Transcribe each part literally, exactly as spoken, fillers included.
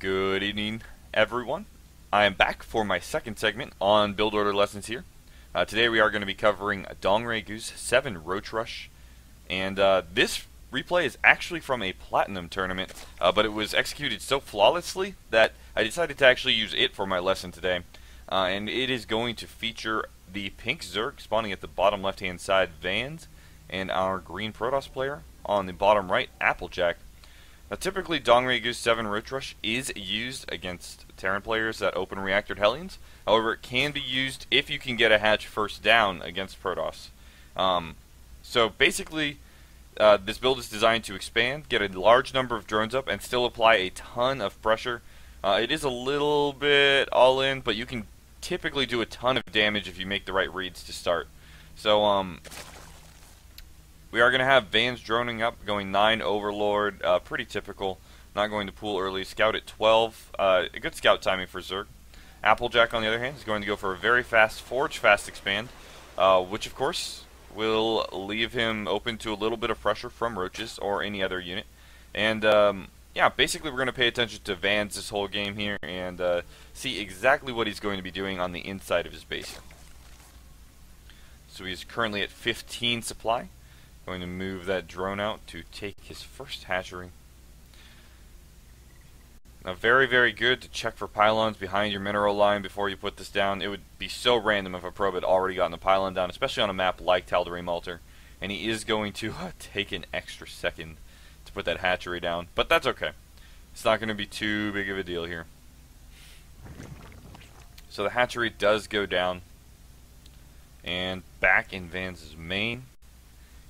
Good evening, everyone. I am back for my second segment on build order lessons here. Uh, today we are going to be covering Dongray Goose seven Roach Rush, and uh, this replay is actually from a platinum tournament, uh, but it was executed so flawlessly that I decided to actually use it for my lesson today. Uh, and it is going to feature the pink Zerg spawning at the bottom left hand side, Vans, and our green Protoss player on the bottom right, Applejack. Now, typically, Dongray Goose seven Roach Rush is used against Terran players that open reactored Hellions. However, it can be used if you can get a hatch first down against Protoss. Um, so basically, uh, this build is designed to expand, get a large number of drones up, and still apply a ton of pressure. Uh, it is a little bit all in, but you can typically do a ton of damage if you make the right reads to start. So, um... we are going to have Vans droning up, going nine Overlord, uh, pretty typical. Not going to Pool early. Scout at twelve, uh, a good scout timing for Zerg. Applejack, on the other hand, is going to go for a very fast Forge, fast expand, uh, which of course will leave him open to a little bit of pressure from Roaches or any other unit. And um, yeah, basically we're going to pay attention to Vans this whole game here and uh, see exactly what he's going to be doing on the inside of his base. So he's currently at fifteen supply. Going to move that drone out to take his first hatchery. Now, very, very good to check for pylons behind your mineral line before you put this down. It would be so random if a probe had already gotten the pylon down, especially on a map like Taldarim Altar. And he is going to uh, take an extra second to put that hatchery down, but that's okay. It's not going to be too big of a deal here. So the hatchery does go down, and back in Vans' main.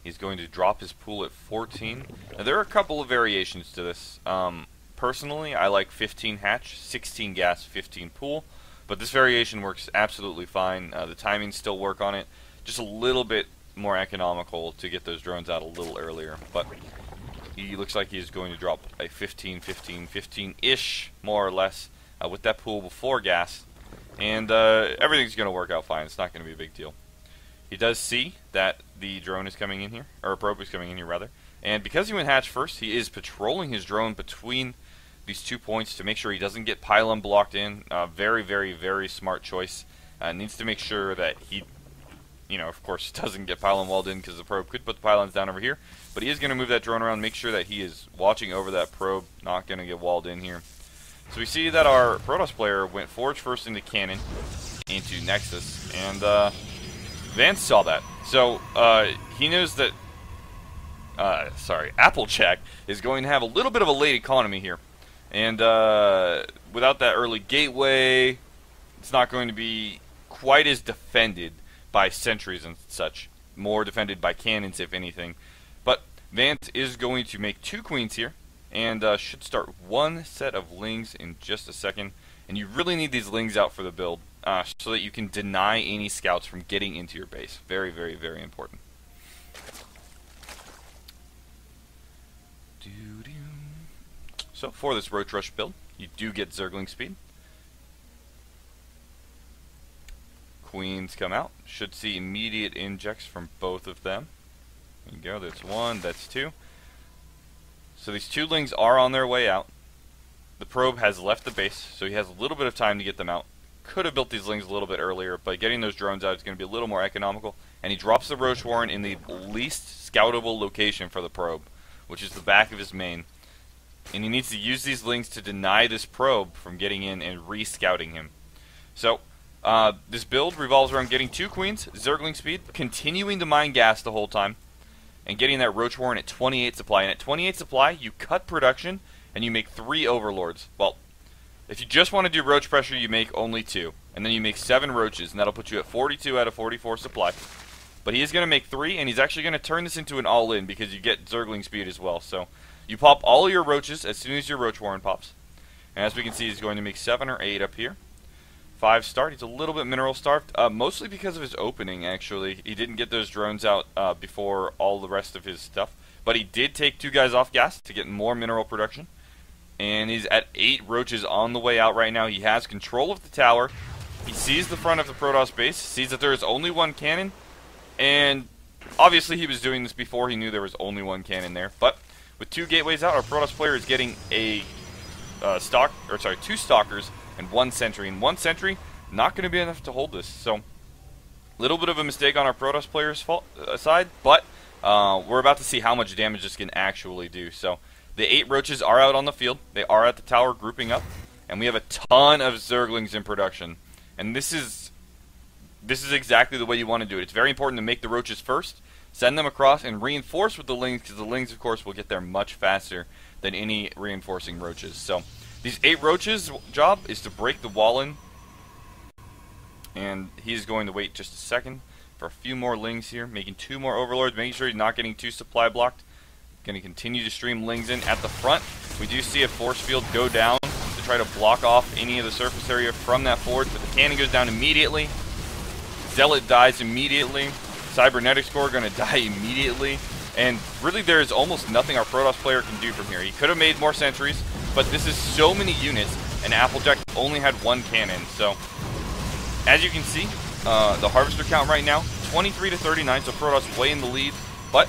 He's going to drop his Pool at fourteen. Now, there are a couple of variations to this. Um, personally, I like fifteen hatch, sixteen gas, fifteen Pool, but this variation works absolutely fine. Uh, the timings still work on it. Just a little bit more economical to get those drones out a little earlier, but he looks like he's going to drop a fifteen, fifteen, fifteen-ish, more or less, uh, with that Pool before gas, and uh, everything's going to work out fine. It's not going to be a big deal. He does see that the drone is coming in here, or a probe is coming in here rather, and because he went hatch first, he is patrolling his drone between these two points to make sure he doesn't get pylon blocked in. Uh, very, very, very smart choice. Uh, needs to make sure that he, you know, of course, doesn't get pylon walled in because the probe could put the pylons down over here, but he is going to move that drone around, make sure that he is watching over that probe, not going to get walled in here. So we see that our Protoss player went Forge first into Cannon, into Nexus, and uh... Vance saw that, so uh, he knows that, uh, sorry, Applejack is going to have a little bit of a late economy here, and uh, without that early gateway, it's not going to be quite as defended by sentries and such, more defended by cannons if anything, but Vance is going to make two queens here, and uh, should start one set of lings in just a second, and you really need these lings out for the build. Uh, so that you can deny any scouts from getting into your base. Very, very, very important. So for this Roach Rush build, you do get Zergling speed. Queens come out. Should see immediate injects from both of them. There you go. That's one. That's two. So these two lings are on their way out. The probe has left the base, so he has a little bit of time to get them out. Could have built these lings a little bit earlier, but getting those drones out is going to be a little more economical. And he drops the Roach Warren in the least scoutable location for the probe, which is the back of his main. And he needs to use these lings to deny this probe from getting in and re-scouting him. So, uh, this build revolves around getting two queens, Zergling speed, continuing to mine gas the whole time, and getting that Roach Warren at twenty-eight supply. And at twenty-eight supply, you cut production, and you make three Overlords. Well, if you just want to do roach pressure, you make only two. And then you make seven roaches, and that'll put you at forty-two out of forty-four supply. But he is going to make three, and he's actually going to turn this into an all-in because you get Zergling speed as well. So you pop all your roaches as soon as your Roach Warren pops. And as we can see, he's going to make seven or eight up here. Five start. He's a little bit mineral starved, uh, mostly because of his opening, actually. He didn't get those drones out uh, before all the rest of his stuff. But he did take two guys off gas to get more mineral production. And he's at eight roaches on the way out right now. He has control of the tower. He sees the front of the Protoss base, sees that there is only one cannon, and obviously he was doing this before he knew there was only one cannon there. But with two gateways out, our Protoss player is getting a uh, stock, or sorry, two stalkers and one sentry. And one sentry not going to be enough to hold this. So, little bit of a mistake on our Protoss players' fault uh, side, but uh, we're about to see how much damage this can actually do. So, the eight roaches are out on the field. They are at the tower grouping up, and we have a ton of zerglings in production. And this is this is exactly the way you want to do it. It's very important to make the roaches first. Send them across and reinforce with the lings, because the lings, of course, will get there much faster than any reinforcing roaches. So, these eight roaches' job is to break the wall in. And he's going to wait just a second for a few more lings here, making two more overlords, making sure he's not getting too supply blocked. Going to continue to stream lings in at the front. We do see a force field go down to try to block off any of the surface area from that forge, but the cannon goes down immediately. Zealot dies immediately. Cybernetic Score going to die immediately, and really there is almost nothing our Protoss player can do from here. He could have made more sentries, but this is so many units, and Applejack only had one cannon. So, as you can see, uh, the harvester count right now, twenty-three to thirty-nine, so Protoss way in the lead, but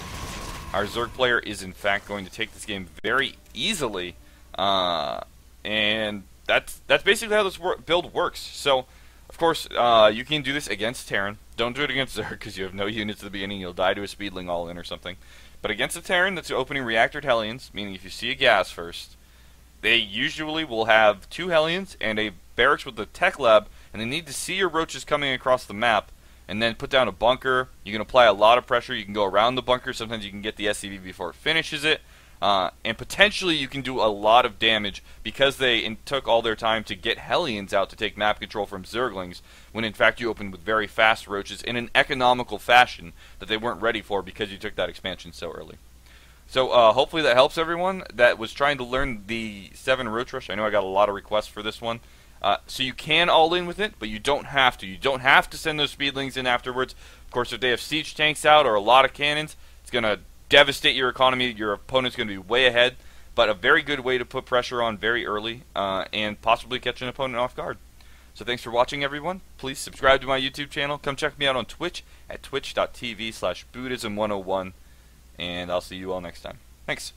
our Zerg player is in fact going to take this game very easily, uh, and that's, that's basically how this wor build works. So, of course, uh, you can do this against Terran. Don't do it against Zerg because you have no units at the beginning. You'll die to a Speedling all-in or something. But against a Terran that's opening reactor Hellions, meaning if you see a gas first, they usually will have two Hellions and a barracks with the tech lab, and they need to see your roaches coming across the map and then put down a bunker. You can apply a lot of pressure. You can go around the bunker. Sometimes you can get the S C V before it finishes it. Uh, and potentially you can do a lot of damage because they took all their time to get Hellions out to take map control from Zerglings, when in fact you opened with very fast roaches in an economical fashion that they weren't ready for because you took that expansion so early. So uh, hopefully that helps everyone that was trying to learn the seven roach rush. I know I got a lot of requests for this one. Uh, so you can all in with it, but you don't have to. You don't have to send those Speedlings in afterwards. Of course, if they have siege tanks out or a lot of cannons, it's going to devastate your economy. Your opponent's going to be way ahead, but a very good way to put pressure on very early uh, and possibly catch an opponent off guard. So thanks for watching, everyone. Please subscribe to my YouTube channel. Come check me out on Twitch at twitch dot t v slash Buddhism one oh one, and I'll see you all next time. Thanks.